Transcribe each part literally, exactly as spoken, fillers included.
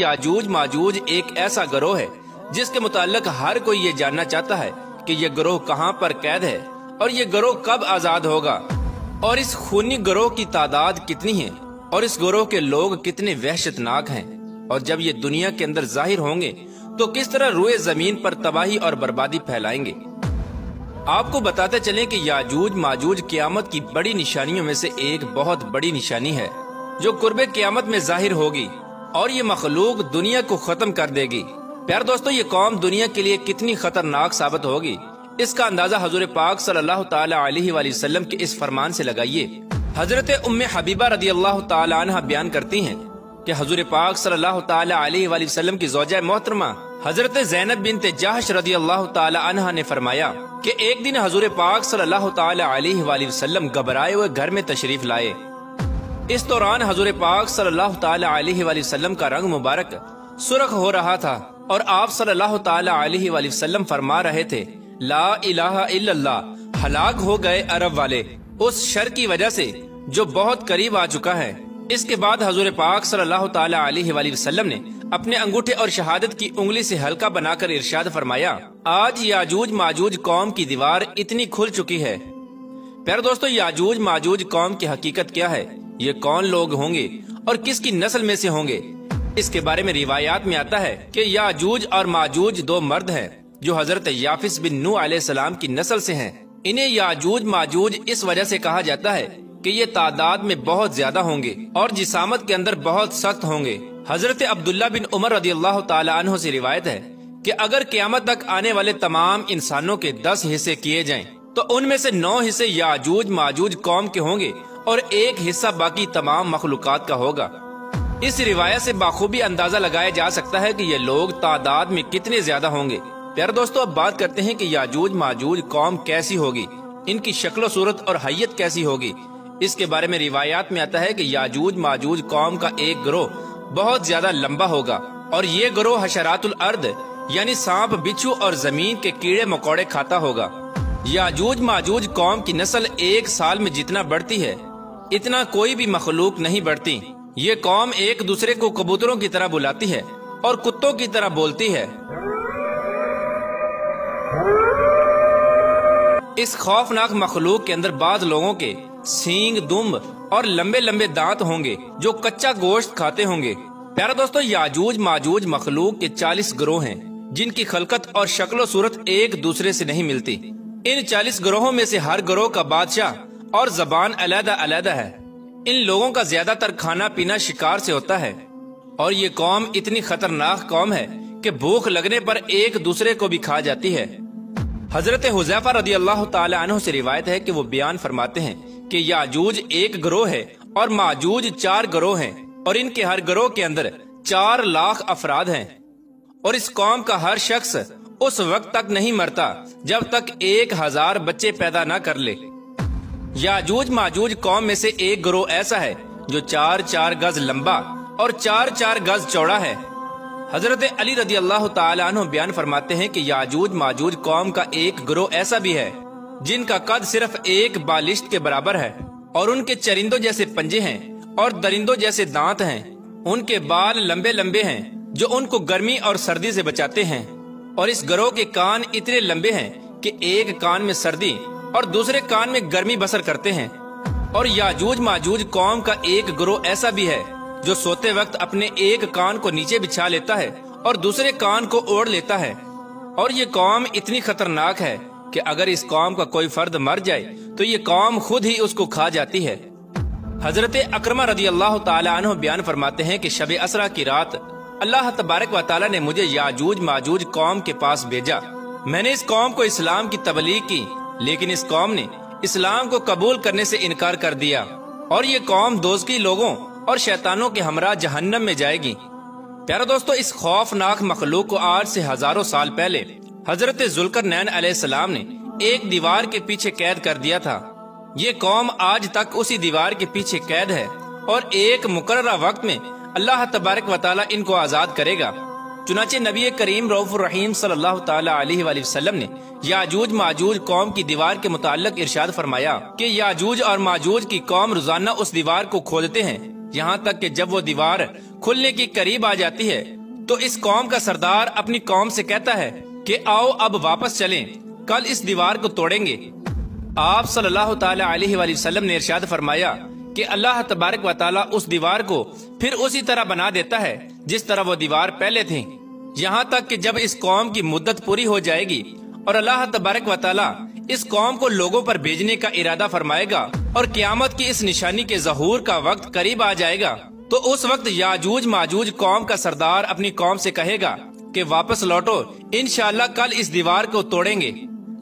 याजूज माजूज एक ऐसा गिरोह है जिसके मुताल्लिक हर कोई ये जानना चाहता है कि ये गिरोह कहाँ पर कैद है और ये गिरोह कब आजाद होगा और इस खूनी गिरोह की तादाद कितनी है और इस गिरोह के लोग कितने वहशतनाक हैं और जब ये दुनिया के अंदर जाहिर होंगे तो किस तरह रुए जमीन पर तबाही और बर्बादी फैलाएंगे। आपको बताते चलें कि याजूज माजूज क़यामत की बड़ी निशानियों में से एक बहुत बड़ी निशानी है जो कुर्बे क़यामत में जाहिर होगी और ये मखलूक दुनिया को खत्म कर देगी। प्यार दोस्तों, ये कौम दुनिया के लिए कितनी खतरनाक साबित होगी इसका अंदाजा हजूर पाक सल्लल्लाहु ताला अलैहि वसल्लम के इस फरमान से लगाइए। हजरत उम्मे हबीबा रदी अल्लाह ताला अन्हा बयान करती हैं कि हजूर पाक सल्लल्लाहु ताला अलैहि वसल्लम की ज़ौजा मोहतरमा हजरत ज़ैनब बिन्त जाहश रदी अल्लाह ताला अन्हा ने फरमाया कि एक दिन हजूर पाक सल्लल्लाहु ताला अलैहि वसल्लम घबराए हुए घर में तशरीफ लाए। इस दौरान हजूर पाक सल्लल्लाहु ताला अलैहि वसल्लम का रंग मुबारक सुर्ख हो रहा था और आप सल्लल्लाहु ताला अलैहि वसल्लम फरमा रहे थे, ला इलाहा इल्लल्लाह, हलाक हो गए अरब वाले उस शर की वजह से जो बहुत करीब आ चुका है। इसके बाद हजूर पाक सल्लल्लाहु ताला अलैहि वसल्लम ने अपने अंगूठे और शहादत की उंगली से हल्का बनाकर इरशाद फरमाया, आज याजूज माजूज कौम की दीवार इतनी खुल चुकी है। प्यारे दोस्तों, याजूज माजूज कौम की हकीकत क्या है, ये कौन लोग होंगे और किसकी नस्ल में से होंगे, इसके बारे में रिवायात में आता है कि याजूज और माजूज दो मर्द हैं जो हजरत याफिस बिन नूह अलैहिस्सलाम की नस्ल से हैं। इन्हें याजूज माजूज इस वजह से कहा जाता है कि ये तादाद में बहुत ज्यादा होंगे और जिसामत के अंदर बहुत सख्त होंगे। हजरते अब्दुल्लाह बिन उमर रदी अल्लाह ताला अन्हु से रिवायत है कि अगर क़यामत तक आने वाले तमाम इंसानों के दस हिस्से किए जाएं तो उनमें से नौ हिस्से याजूज माजूज कौम के होंगे और एक हिस्सा बाकी तमाम मखलूकात का होगा। इस रिवायत से बाखूबी अंदाजा लगाया जा सकता है कि ये लोग तादाद में कितने ज्यादा होंगे। प्यारे दोस्तों, अब बात करते हैं कि याजूज माजूज कौम कैसी होगी, इनकी शक्ल सूरत और हैयत कैसी होगी। इसके बारे में रिवायात में आता है कि याजूज माजूज कौम का एक गिरोह बहुत ज्यादा लंबा होगा और ये गिरोह हशरातुल अर्द यानी सांप बिच्छू और जमीन के कीड़े मकोड़े खाता होगा। याजूज माजूज कौम की नस्ल एक साल में जितना बढ़ती है इतना कोई भी मखलूक नहीं बढ़ती। ये कौम एक दूसरे को कबूतरों की तरह बुलाती है और कुत्तों की तरह बोलती है। इस खौफनाक मखलूक के अंदर बाद लोगों के सींग, दुम और लंबे लंबे दांत होंगे जो कच्चा गोश्त खाते होंगे। प्यारे दोस्तों, याजूज माजूज मखलूक के चालीस ग्रोह हैं जिनकी खलकत और शक्लो सूरत एक दूसरे से नहीं मिलती। इन चालीस ग्रोहों में से हर ग्रोह का बादशाह और जबान अलग अलग है। इन लोगों का ज्यादातर खाना पीना शिकार से होता है और ये कौम इतनी खतरनाक कौम है कि भूख लगने पर एक दूसरे को भी खा जाती है। हज़रते हुज़ैफ़ा रदी अल्लाह ताला अन्हु से रिवायत है कि वो बयान फरमाते हैं कि याजूज एक गिरोह है और माजूज चार गिरोह हैं और इनके हर गिरोह के अंदर चार लाख अफराद हैं और इस कौम का हर शख्स उस वक्त तक नहीं मरता जब तक एक हजार बच्चे पैदा न कर ले। याजूज माजूज कौम में से एक गिरोह ऐसा है जो चार चार गज लंबा और चार चार गज चौड़ा है। हजरते अली रदी अल्लाह ताला अन्हु बयान फरमाते हैं कि याजूज माजूज कौम का एक गिरोह ऐसा भी है जिनका कद सिर्फ एक बालिश्त के बराबर है और उनके चरिंदों जैसे पंजे हैं और दरिंदों जैसे दांत हैं। उनके बाल लंबे लंबे हैं जो उनको गर्मी और सर्दी से बचाते हैं और इस गिरोह के कान इतने लंबे हैं कि एक कान में सर्दी और दूसरे कान में गर्मी बसर करते हैं। और याजूज माजूज कौम का एक गिरोह ऐसा भी है जो सोते वक्त अपने एक कान को नीचे बिछा लेता है और दूसरे कान को ओढ़ लेता है। और ये कौम इतनी खतरनाक है कि अगर इस कौम का कोई फर्द मर जाए तो ये कौम खुद ही उसको खा जाती है। हजरते अकरमा रदी अल्लाह ताला अन्हु बयान फरमाते हैं कि शब असरा की रात अल्लाह तबारक व ताला ने मुझे याजूज माजूज कौम के पास भेजा। मैंने इस कौम को इस्लाम की तबलीग की लेकिन इस कौम ने इस्लाम को कबूल करने से इनकार कर दिया और ये कौम दोज़खी लोगों और शैतानों के हमरा जहन्नम में जाएगी। प्यारे दोस्तों, इस खौफनाक मखलूक को आज से हजारों साल पहले हज़रते जुलकर नैन अलैहिस्सलाम ने एक दीवार के पीछे कैद कर दिया था। ये कौम आज तक उसी दीवार के पीछे कैद है और एक मुकर्ररा वक्त में अल्लाह तबारक व तआला इनको आजाद करेगा। चुनांचे नबी करीम रऊफ़ुर रहीम सल्लल्लाहु ताला अलैहि वसल्लम ने याजूज माजूज कौम की दीवार के मुताल्लिक इरशाद फरमाया कि याजूज और माजूज की कौम रोजाना उस दीवार को खोदते हैं यहाँ तक कि जब वो दीवार खुलने के करीब आ जाती है तो इस कौम का सरदार अपनी कौम से कहता है कि आओ अब वापस चलें, कल इस दीवार को तोड़ेंगे। आप सल्लल्लाहु तआला अलैहि वसल्लम ने इरशाद फरमाया कि अल्लाह तबारक व तआला उस दीवार को फिर उसी तरह बना देता है जिस तरह वो दीवार पहले थी, यहाँ तक कि जब इस कौम की मुद्दत पूरी हो जाएगी और अल्लाह तबारक व तआला इस कौम को लोगों पर भेजने का इरादा फरमाएगा और क़यामत की इस निशानी के ज़हूर का वक्त करीब आ जाएगा तो उस वक्त याजूज माजूज कौम का सरदार अपनी कौम से कहेगा कि वापस लौटो, इंशाअल्लाह कल इस दीवार को तोड़ेंगे।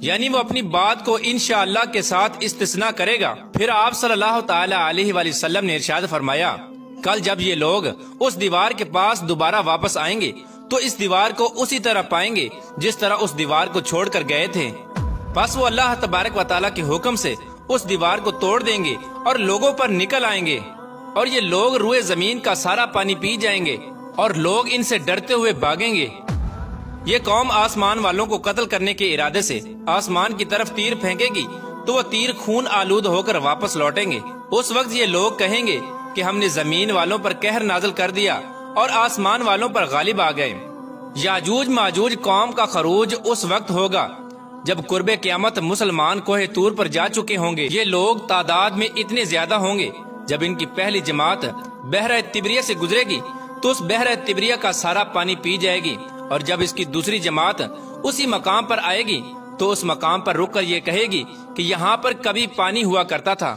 यानी वो अपनी बात को इंशाअल्लाह के साथ इस्तिस्ना करेगा। फिर आप सल्लल्लाहु तआला अलैहि वसल्लम ने इरशाद फरमाया, कल जब ये लोग उस दीवार के पास दोबारा वापस आएंगे तो इस दीवार को उसी तरह पाएंगे जिस तरह उस दीवार को छोड़ कर गए थे। बस वो अल्लाह तबारक व तआला के हुक्म से उस दीवार को तोड़ देंगे और लोगों पर निकल आएंगे और ये लोग रुए जमीन का सारा पानी पी जाएंगे और लोग इनसे डरते हुए भागेंगे। ये कौम आसमान वालों को कत्ल करने के इरादे से आसमान की तरफ तीर फेंकेगी तो वो तीर खून आलूद होकर वापस लौटेंगे। उस वक्त ये लोग कहेंगे कि हमने जमीन वालों पर कहर नाजिल कर दिया और आसमान वालों पर गालिब आ गए। याजूज माजूज कौम का खरूज उस वक्त होगा जब कुर्बे क़यामत मुसलमान कोहे तूर पर जा चुके होंगे। ये लोग तादाद में इतने ज्यादा होंगे जब इनकी पहली जमात बहरे तिब्रिया से गुजरेगी तो उस बहरे तिब्रिया का सारा पानी पी जाएगी और जब इसकी दूसरी जमात उसी मकाम पर आएगी तो उस मकाम पर रुक कर ये कहेगी कि यहाँ पर कभी पानी हुआ करता था।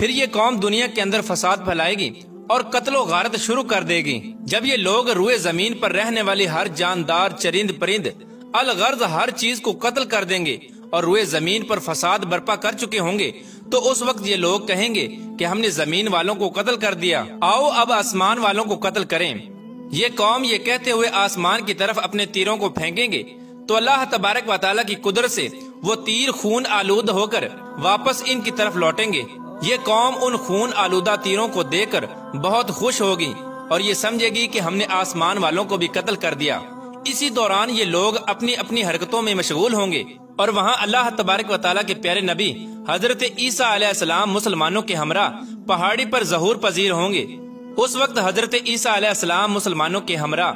फिर ये कौम दुनिया के अंदर फसाद फैलाएगी और कत्लो गारत शुरू कर देगी। जब ये लोग रुए जमीन पर रहने वाली हर जानदार चरिंद परिंद अलगर्ज हर चीज को कत्ल कर देंगे और रुए जमीन पर फसाद बर्पा कर चुके होंगे तो उस वक्त ये लोग कहेंगे कि हमने जमीन वालों को कत्ल कर दिया, आओ अब आसमान वालों को कत्ल करें। ये कौम ये कहते हुए आसमान की तरफ अपने तीरों को फेंकेंगे तो अल्लाह तबारक व तआला की कुदरत से वो तीर खून आलूद होकर वापस इनकी तरफ लौटेंगे। ये कौम उन खून आलूदा तीरों को देकर बहुत खुश होगी और ये समझेगी कि हमने आसमान वालों को भी कत्ल कर दिया। इसी दौरान ये लोग अपनी अपनी हरकतों में मशगूल होंगे और वहाँ अल्लाह तबारक व तआला के प्यारे नबी हजरत ईसा अलैहिस्सलाम मुसलमानों के हमरा पहाड़ी पर ज़हूर पजीर होंगे। उस वक्त हजरत ईसा अलैहिस्सलाम मुसलमानों के हमरा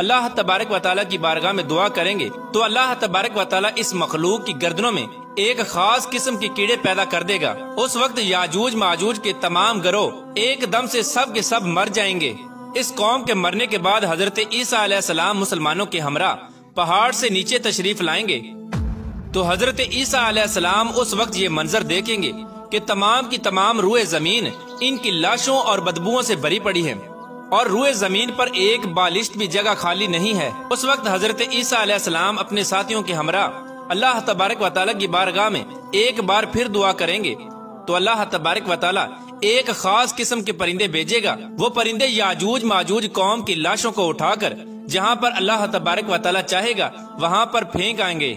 अल्लाह तबारक व तआला की बारगाह में दुआ करेंगे तो अल्लाह तबारक व तआला इस मखलूक की गर्दनों में एक खास किस्म के कीड़े पैदा कर देगा। उस वक्त याजूज माजूज के तमाम गिरोह एकदम से सब के सब मर जाएंगे। इस कौम के मरने के बाद हजरत ईसा अलैहिस्सलाम मुसलमानों के हमरा पहाड़ से नीचे तशरीफ लाएंगे तो हजरत ईसा अलैहिस्सलाम उस वक्त ये मंजर देखेंगे कि तमाम की तमाम रूए जमीन इनकी लाशों और बदबुओं से भरी पड़ी है और रूए जमीन पर एक बालिश्त भी जगह खाली नहीं है। उस वक्त हजरत ईसा अलैहिस्सलाम अपने साथियों के हमरा अल्लाह तबारक व तआला की बारगाह में एक बार फिर दुआ करेंगे तो अल्लाह तबारक व तआला एक खास किस्म के परिंदे भेजेगा। वो परिंदे याजूज माजूज कौम की लाशों को उठाकर जहाँ पर अल्लाह तबारक व तआला चाहेगा वहाँ पर फेंक आएंगे।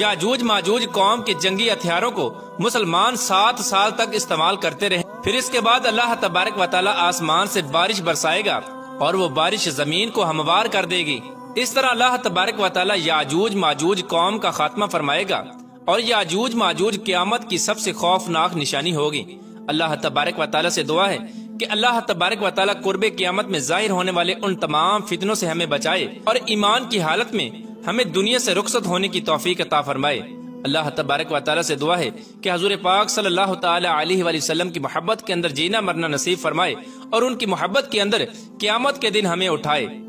याजूज माजूज कौम के जंगी हथियारों को मुसलमान सात साल तक इस्तेमाल करते रहे। फिर इसके बाद अल्लाह तबारक व तआला आसमान से बारिश बरसाएगा और वो बारिश जमीन को हमवार कर देगी। इस तरह अल्लाह तबारक व तआला याजूज माजूज कौम का खात्मा फरमाएगा और याजूज माजूज क़यामत की सबसे खौफनाक निशानी होगी। अल्लाह तबारक व तआला से दुआ है कि अल्लाह तबारक व तआला कुर्बे क़यामत में जाहिर होने वाले उन तमाम फितनों से हमें बचाए और ईमान की हालत में हमें दुनिया से रुखसत होने की तौफीक अता फरमाए। अल्लाह तबारक व तआला से दुआ है कि हजूर पाक सल्लल्लाहु तआला अलैहि वसल्लम की मोहब्बत के अंदर जीना मरना नसीब फरमाए और उनकी मोहब्बत के अंदर क़यामत के दिन हमें उठाए।